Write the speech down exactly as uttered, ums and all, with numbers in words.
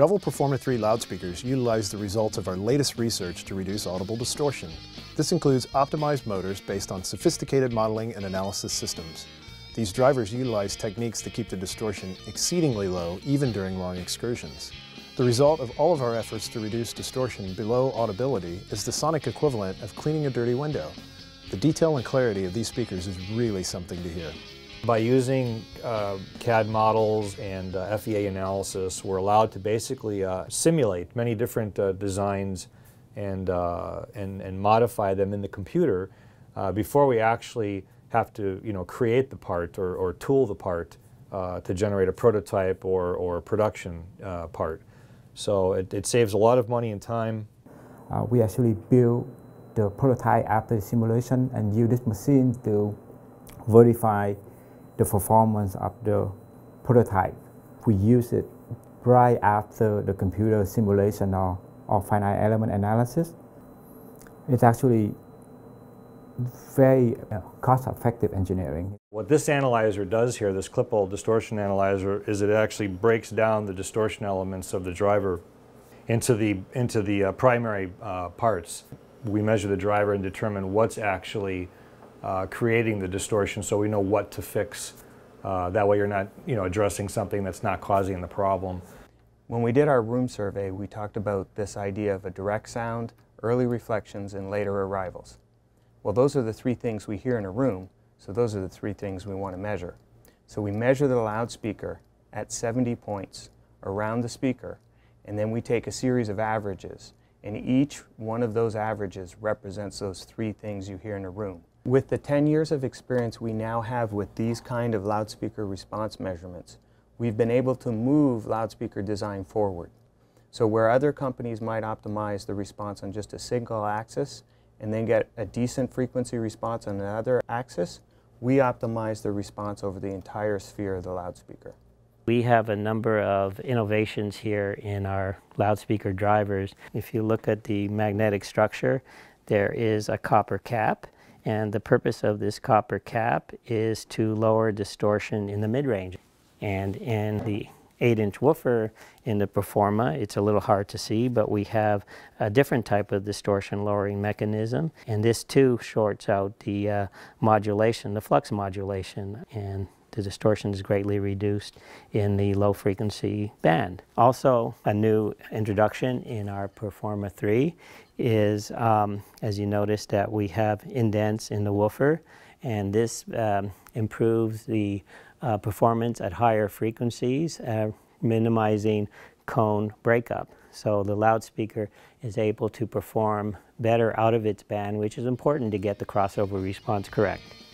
Revel Performa three loudspeakers utilize the results of our latest research to reduce audible distortion. This includes optimized motors based on sophisticated modeling and analysis systems. These drivers utilize techniques to keep the distortion exceedingly low, even during long excursions. The result of all of our efforts to reduce distortion below audibility is the sonic equivalent of cleaning a dirty window. The detail and clarity of these speakers is really something to hear. By using uh, C A D models and uh, F E A analysis, we're allowed to basically uh, simulate many different uh, designs and, uh, and, and modify them in the computer uh, before we actually have to, you know, create the part or, or tool the part uh, to generate a prototype or, or production uh, part. So it, it saves a lot of money and time. Uh, we actually build the prototype after the simulation and use this machine to verify the performance of the prototype. We use it right after the computer simulation or, or finite element analysis. It's actually very cost-effective engineering. What this analyzer does here, this Klippel distortion analyzer, is it actually breaks down the distortion elements of the driver into the, into the uh, primary uh, parts. We measure the driver and determine what's actually uh, creating the distortion, so we know what to fix. Uh, that way you're not, you know, addressing something that's not causing the problem. When we did our room survey, we talked about this idea of a direct sound, early reflections, and later arrivals. Well, those are the three things we hear in a room, so those are the three things we want to measure. So we measure the loudspeaker at seventy points around the speaker, and then we take a series of averages, and each one of those averages represents those three things you hear in a room. With the ten years of experience we now have with these kind of loudspeaker response measurements, we've been able to move loudspeaker design forward. So where other companies might optimize the response on just a single axis, and then get a decent frequency response on another axis, we optimize the response over the entire sphere of the loudspeaker. We have a number of innovations here in our loudspeaker drivers. If you look at the magnetic structure, there is a copper cap, and the purpose of this copper cap is to lower distortion in the mid-range. And in the eight inch woofer in the Performa, it's a little hard to see, but we have a different type of distortion lowering mechanism, and this too shorts out the uh, modulation, the flux modulation, and the distortion is greatly reduced in the low frequency band. Also, a new introduction in our Performa three is, um, as you notice, that we have indents in the woofer, and this um, improves the Uh, performance at higher frequencies, uh, minimizing cone breakup. So the loudspeaker is able to perform better out of its band, which is important to get the crossover response correct.